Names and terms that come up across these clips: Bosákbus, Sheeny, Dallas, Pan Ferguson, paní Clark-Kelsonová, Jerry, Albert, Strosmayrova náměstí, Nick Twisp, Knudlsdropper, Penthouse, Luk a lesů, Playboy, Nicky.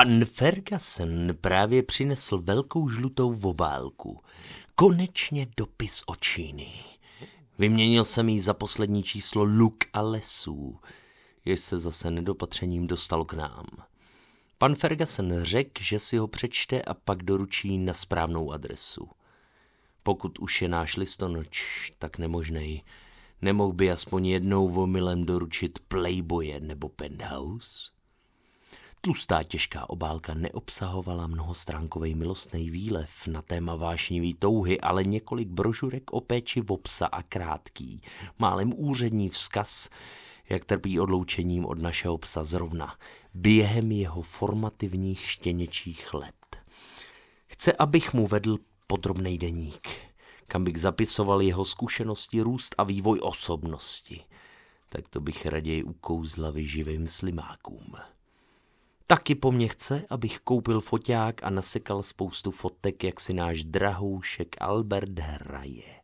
Pan Ferguson právě přinesl velkou žlutou obálku. Konečně dopis od Sheeny. Vyměnil jsem ji za poslední číslo Luk a lesů, jež se zase nedopatřením dostal k nám. Pan Ferguson řekl, že si ho přečte a pak doručí na správnou adresu. Pokud už je náš listonoč tak nemožnej, nemohl by aspoň jednou omylem doručit Playboye nebo Penthouse? Tlustá těžká obálka neobsahovala mnohostránkový milostný výlev na téma vášnivý touhy, ale několik brožurek o péči o psa a krátký, málem úřední vzkaz, jak trpí odloučením od našeho psa zrovna během jeho formativních štěněčích let. Chce, abych mu vedl podrobný deník, kam bych zapisoval jeho zkušenosti, růst a vývoj osobnosti. Tak to bych raději ukouzla vyživým slimákům. Taky po mně chce, abych koupil foťák a nasekal spoustu fotek, jak si náš drahoušek Albert hraje.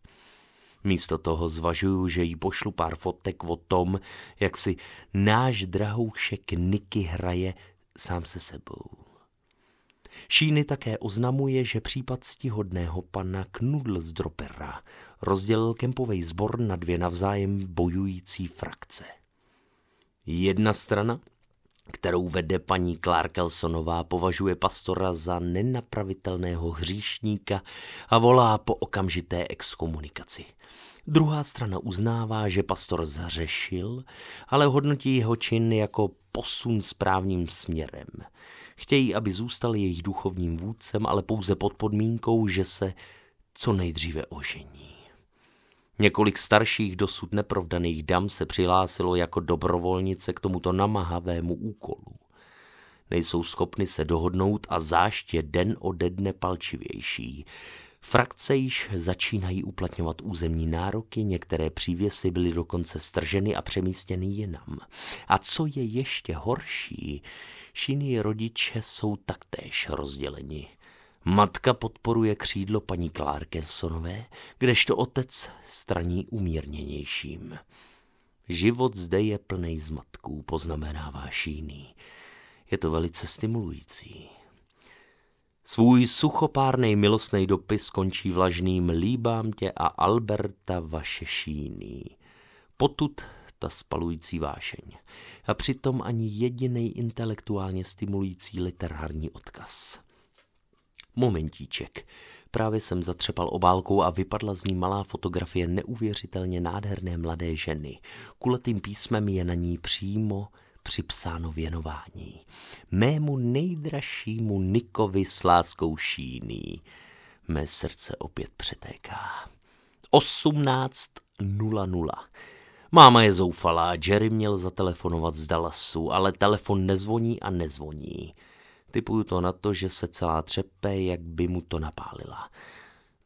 Místo toho zvažuju, že jí pošlu pár fotek o tom, jak si náš drahoušek Nicky hraje sám se sebou. Sheeny také oznamuje, že případ stihodného pana Knudlsdroppera rozdělil kempovej sbor na dvě navzájem bojující frakce. Jedna strana, kterou vede paní Clark-Kelsonová, považuje pastora za nenapravitelného hříšníka a volá po okamžité exkomunikaci. Druhá strana uznává, že pastor zhřešil, ale hodnotí jeho čin jako posun správným směrem. Chtějí, aby zůstal jejich duchovním vůdcem, ale pouze pod podmínkou, že se co nejdříve ožení. Několik starších dosud neprovdaných dam se přihlásilo jako dobrovolnice k tomuto namahavému úkolu. Nejsou schopny se dohodnout a zášť je den ode dne palčivější. Frakce již začínají uplatňovat územní nároky, některé přívěsy byly dokonce strženy a přemístěny jinam. A co je ještě horší, Sheeny rodiče jsou taktéž rozděleni. Matka podporuje křídlo paní Clark-Kelsonové, kdežto otec straní umírněnějším. Život zde je plný zmatků, poznamenává Sheeny. Je to velice stimulující. Svůj suchopárnej milostnej dopis končí vlažným líbám tě a Alberta vaše Sheeny. Potud ta spalující vášeň. A přitom ani jedinej intelektuálně stimulující literární odkaz. Momentíček. Právě jsem zatřepal obálkou a vypadla z ní malá fotografie neuvěřitelně nádherné mladé ženy. Kulatým písmem je na ní přímo připsáno věnování. Mému nejdražšímu Nickovi s láskou Sheeny. Mé srdce opět přetéká. 18:00. Máma je zoufalá, Jerry měl zatelefonovat z Dallasu, ale telefon nezvoní a nezvoní. Tipuju to na to, že se celá třepe, jak by mu to napálila.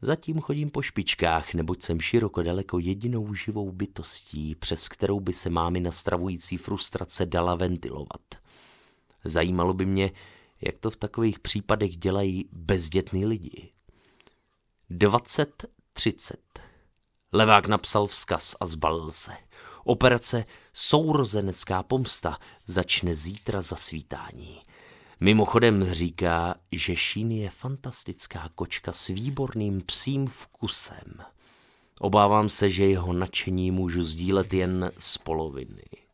Zatím chodím po špičkách, neboť jsem široko daleko jedinou živou bytostí, přes kterou by se mámina stravující frustrace dala ventilovat. Zajímalo by mě, jak to v takových případech dělají bezdětní lidi. 20:30. Levák napsal vzkaz a zbalil se. Operace Sourozenecká pomsta začne zítra za svítání. Mimochodem říká, že Sheeny je fantastická kočka s výborným psím vkusem. Obávám se, že jeho nadšení můžu sdílet jen z poloviny.